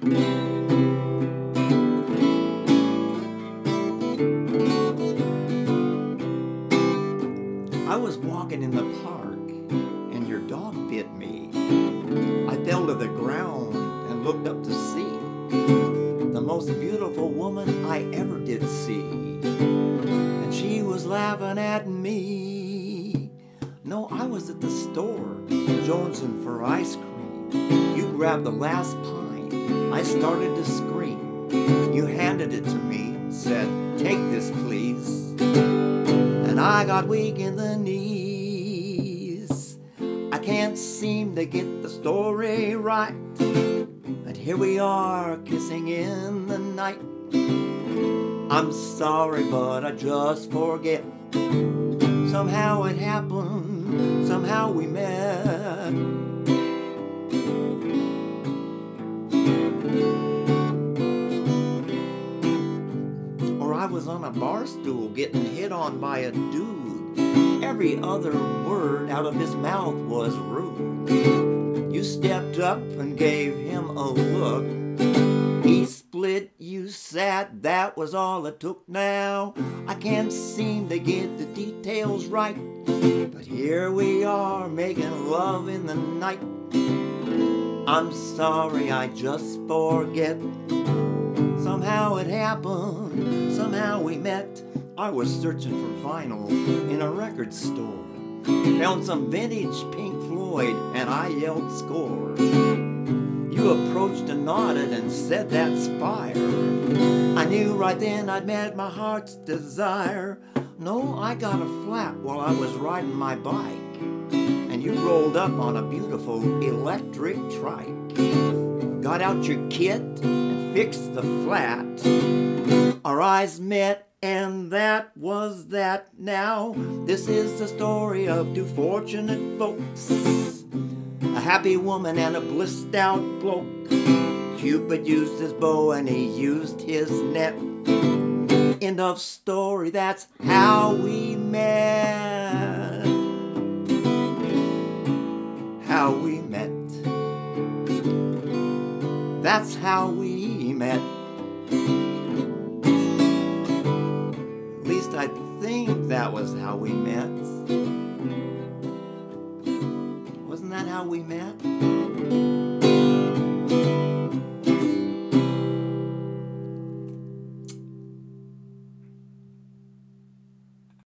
I was walking in the park and your dog bit me. I fell to the ground and looked up to see the most beautiful woman I ever did see. And she was laughing at me. No, I was at the store, jonesing for ice cream. You grabbed the last pint. I started to scream. You handed it to me, said, "Take this, please." And I got weak in the knees. I can't seem to get the story right. And here we are, kissing in the night. I'm sorry, but I just forget. Somehow it happened, somehow we met. Or I was on a bar stool getting hit on by a dude. Every other word out of his mouth was rude. You stepped up and gave him a look. He split, you sat, that was all it took now. I can't seem to get the details right. But here we are, making love in the night. I'm sorry, I just forget. Somehow it happened, somehow we met. I was searching for vinyl in a record store. Found some vintage Pink Floyd and I yelled score. You approached and nodded and said, "That's fire." I knew right then I'd met my heart's desire. No, I got a flat while I was riding my bike, and you rolled up on a beautiful electric trike. Got out your kit and fixed the flat. Our eyes met, and that was that now. This is the story of two fortunate folks, a happy woman and a blissed out bloke. Cupid used his bow and he used his net. End of story, that's how we met. How we met. That's how we met. I think that was how we met. Wasn't that how we met?